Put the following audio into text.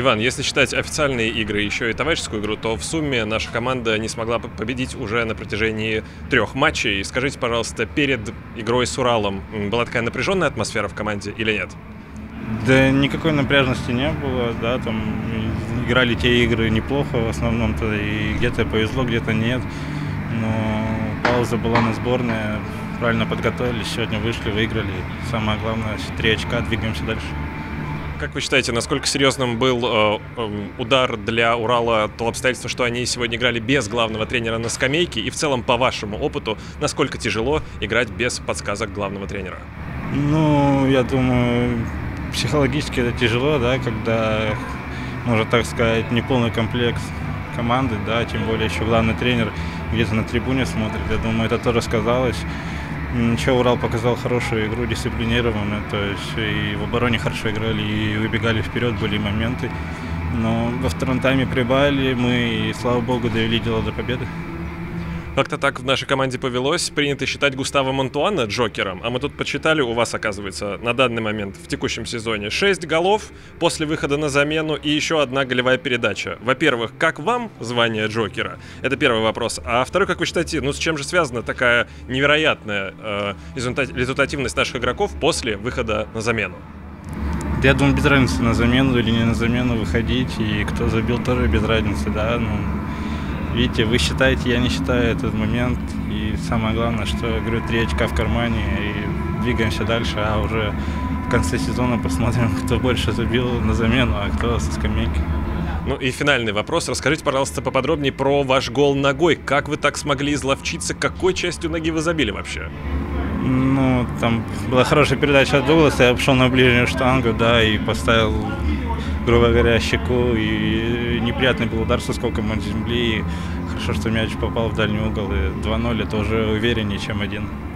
Иван, если считать официальные игры, еще и товарищескую игру, то в сумме наша команда не смогла победить уже на протяжении 3 матчей. Скажите, пожалуйста, перед игрой с Уралом была такая напряженная атмосфера в команде или нет? Да никакой напряженности не было, да, там играли те игры неплохо в основном-то, и где-то повезло, где-то нет, но пауза была на сборные, правильно подготовились, сегодня вышли, выиграли, самое главное, 3 очка, двигаемся дальше. Как вы считаете, насколько серьезным был удар для Урала то обстоятельство, что они сегодня играли без главного тренера на скамейке, и в целом, по вашему опыту, насколько тяжело играть без подсказок главного тренера? Ну, я думаю, психологически это тяжело, да, когда, можно так сказать, неполный комплект команды, да, тем более еще главный тренер где-то на трибуне смотрит, я думаю, это тоже сказалось. Ничего, Урал показал хорошую игру, дисциплинированную, то есть и в обороне хорошо играли, и выбегали вперед, были моменты. Но во втором тайме прибавили мы, и, слава богу, довели дело до победы. Как-то так в нашей команде повелось. Принято считать Густава Монтуана джокером, а мы тут почитали, у вас, оказывается, на данный момент в текущем сезоне 6 голов после выхода на замену и еще 1 голевая передача. Во-первых, как вам звание джокера? Это первый вопрос. А второй, как вы считаете, ну с чем же связана такая невероятная результативность наших игроков после выхода на замену? Я думаю, без разницы, на замену или не на замену выходить, и кто забил, тоже без разницы, да, ну... Видите, вы считаете, я не считаю этот момент. И самое главное, что, говорю, 3 очка в кармане и двигаемся дальше, а уже в конце сезона посмотрим, кто больше забил на замену, а кто со скамейки. Ну и финальный вопрос. Расскажите, пожалуйста, поподробнее про ваш гол ногой. Как вы так смогли изловчиться? Какой частью ноги вы забили вообще? Ну, там была хорошая передача от Дугласа, я пошел на ближнюю штангу, да, и поставил, грубо говоря, щеку, и неприятный был удар со скоком от земли, и хорошо, что мяч попал в дальний угол, и 2-0 это уже увереннее, чем 1.